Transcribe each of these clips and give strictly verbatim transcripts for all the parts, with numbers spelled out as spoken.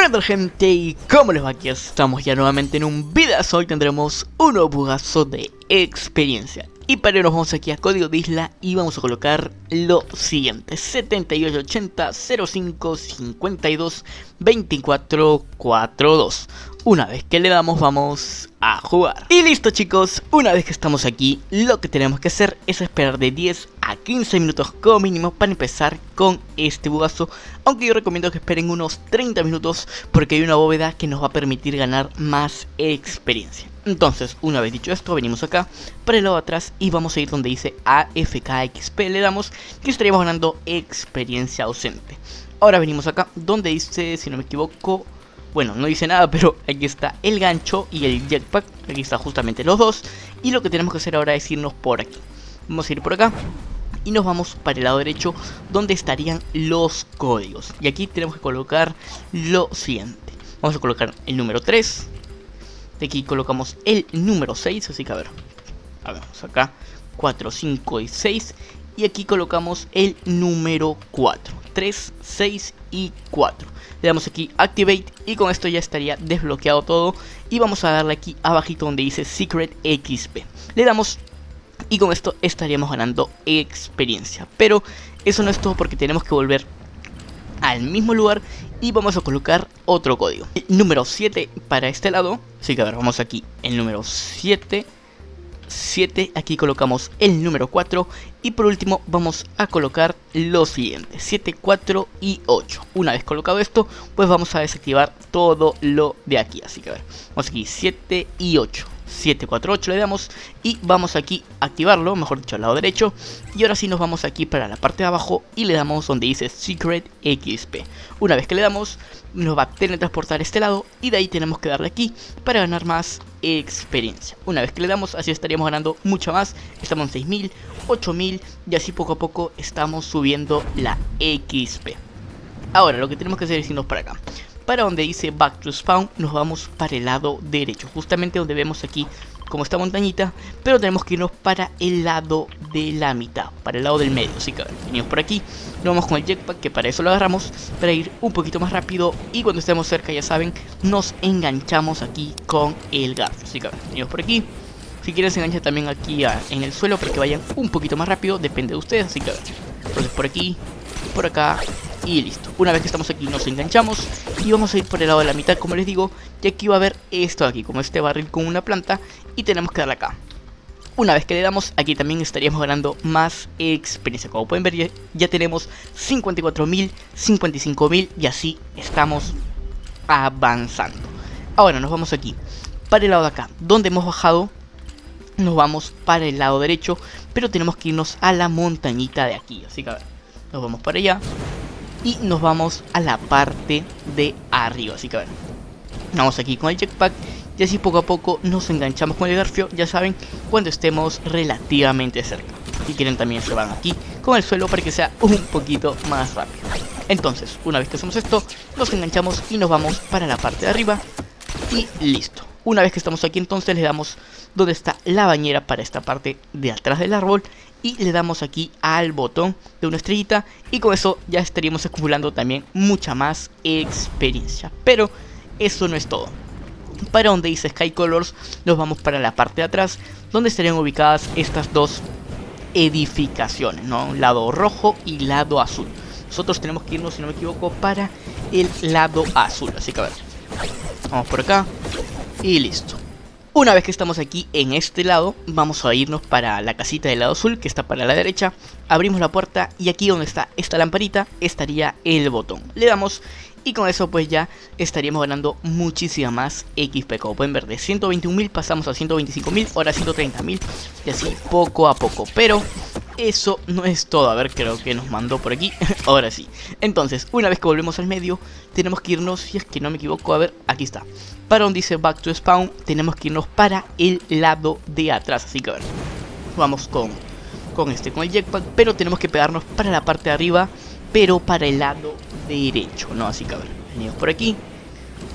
Bueno, gente, ¿y cómo les va? Aquí estamos ya nuevamente en un videazo. Hoy tendremos un nuevo bugazo de experiencia. Y para ello nos vamos aquí a código de isla y vamos a colocar lo siguiente: siete ocho ocho cero cero cinco cinco dos dos veinticuatro cuarenta y dos. Una vez que le damos, vamos a jugar. Y listo, chicos, una vez que estamos aquí, lo que tenemos que hacer es esperar de diez a quince minutos como mínimo para empezar con este bugazo. Aunque yo recomiendo que esperen unos treinta minutos, porque hay una bóveda que nos va a permitir ganar más experiencia. Entonces, una vez dicho esto, venimos acá para el lado de atrás y vamos a ir donde dice A F K X P. Le damos y estaríamos ganando experiencia ausente. Ahora venimos acá donde dice, si no me equivoco, bueno, no dice nada, pero aquí está el gancho y el jetpack. Aquí están justamente los dos. Y lo que tenemos que hacer ahora es irnos por aquí. Vamos a ir por acá y nos vamos para el lado derecho, donde estarían los códigos. Y aquí tenemos que colocar lo siguiente. Vamos a colocar el número tres. De aquí colocamos el número seis. Así que a ver, a ver, vamos acá, cuatro, cinco y seis. Y aquí colocamos el número cuatro. tres, seis y cuatro. Le damos aquí Activate y con esto ya estaría desbloqueado todo. Y vamos a darle aquí abajito donde dice Secret X P. Le damos y con esto estaríamos ganando experiencia. Pero eso no es todo, porque tenemos que volver al mismo lugar y vamos a colocar otro código. El número siete para este lado. Así que a ver, vamos aquí el número siete, siete. Aquí colocamos el número cuatro. Y por último vamos a colocar lo siguiente: siete, cuatro y ocho. Una vez colocado esto, pues vamos a desactivar todo lo de aquí. Así que a ver, vamos aquí siete y ocho. siete, cuatro, ocho le damos y vamos aquí a activarlo, mejor dicho al lado derecho. Y ahora sí nos vamos aquí para la parte de abajo y le damos donde dice Secret X P. Una vez que le damos, nos va a teletransportar a este lado y de ahí tenemos que darle aquí para ganar más experiencia. Una vez que le damos, así estaríamos ganando mucha más. Estamos en seis mil, ocho mil y así poco a poco estamos subiendo la X P. Ahora lo que tenemos que hacer es irnos para acá. Para donde dice Back to Spawn nos vamos para el lado derecho, justamente donde vemos aquí como esta montañita, pero tenemos que irnos para el lado de la mitad, para el lado del medio. Así que venimos por aquí, nos vamos con el jetpack, que para eso lo agarramos, para ir un poquito más rápido, y cuando estemos cerca, ya saben, nos enganchamos aquí con el garfo. Así que venimos por aquí. Si quieren se enganchan también aquí a, en el suelo, para que vayan un poquito más rápido, depende de ustedes. Así que entonces por aquí, por acá y listo. Una vez que estamos aquí nos enganchamos y vamos a ir por el lado de la mitad, como les digo. Y aquí va a haber esto de aquí, como este barril con una planta, y tenemos que darle acá. Una vez que le damos, aquí también estaríamos ganando más experiencia. Como pueden ver, ya, ya tenemos cincuenta y cuatro mil, cincuenta y cinco mil y así estamos avanzando. Ahora nos vamos aquí para el lado de acá, donde hemos bajado. Nos vamos para el lado derecho, pero tenemos que irnos a la montañita de aquí. Así que a ver, nos vamos para allá y nos vamos a la parte de arriba. Así que a ver, vamos aquí con el jetpack y así poco a poco nos enganchamos con el garfio, ya saben, cuando estemos relativamente cerca. Si quieren también se van aquí con el suelo para que sea un poquito más rápido. Entonces, una vez que hacemos esto, nos enganchamos y nos vamos para la parte de arriba y listo. Una vez que estamos aquí, entonces le damos donde está la bañera para esta parte de atrás del árbol y le damos aquí al botón de una estrellita y con eso ya estaríamos acumulando también mucha más experiencia. Pero eso no es todo. Para donde dice Sky Colors nos vamos para la parte de atrás, donde estarían ubicadas estas dos edificaciones, ¿no? Lado rojo y lado azul. Nosotros tenemos que irnos, si no me equivoco, para el lado azul. Así que a ver, vamos por acá y listo. Una vez que estamos aquí en este lado, vamos a irnos para la casita del lado azul, que está para la derecha. Abrimos la puerta y aquí donde está esta lamparita estaría el botón. Le damos y con eso pues ya estaríamos ganando muchísima más X P. Como pueden ver, de ciento veintiún mil pasamos a ciento veinticinco mil, ahora ciento treinta mil y así poco a poco. Pero eso no es todo. A ver, creo que nos mandó por aquí. Ahora sí. Entonces, una vez que volvemos al medio, tenemos que irnos, si es que no me equivoco, a ver, aquí está. Para donde dice Back to Spawn, tenemos que irnos para el lado de atrás. Así que a ver, vamos con, con este, con el jetpack, pero tenemos que pegarnos para la parte de arriba, pero para el lado derecho, ¿no? Así que a ver, venimos por aquí.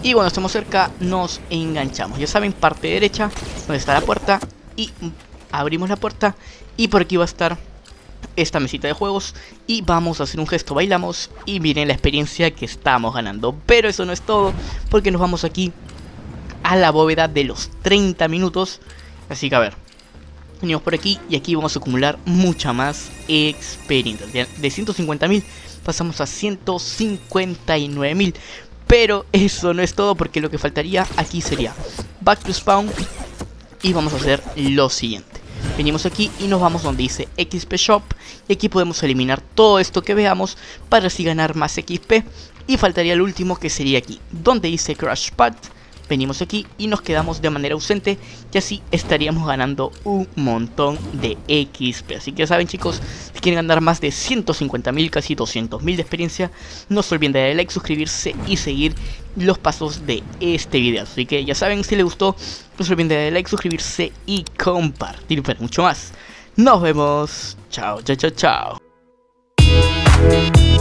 Y cuando estamos cerca, nos enganchamos. Ya saben, parte derecha, donde está la puerta. Y abrimos la puerta. Y por aquí va a estar esta mesita de juegos y vamos a hacer un gesto, bailamos y miren la experiencia que estamos ganando. Pero eso no es todo, porque nos vamos aquí a la bóveda de los treinta minutos. Así que a ver, venimos por aquí y aquí vamos a acumular mucha más experiencia. De ciento cincuenta mil pasamos a ciento cincuenta y nueve mil. Pero eso no es todo, porque lo que faltaría aquí sería Back to Spawn. Y vamos a hacer lo siguiente. Venimos aquí y nos vamos donde dice X P Shop. Y aquí podemos eliminar todo esto que veamos para así ganar más X P. Y faltaría el último, que sería aquí, donde dice Crash Pad. Venimos aquí y nos quedamos de manera ausente, y así estaríamos ganando un montón de X P. Así que ya saben, chicos, si quieren ganar más de ciento cincuenta mil, casi doscientos mil de experiencia, no se olviden de darle like, suscribirse y seguir los pasos de este video. Así que ya saben, si les gustó, no se olviden de darle like, suscribirse y compartir para mucho más. Nos vemos. Chao, chao, chao, chao.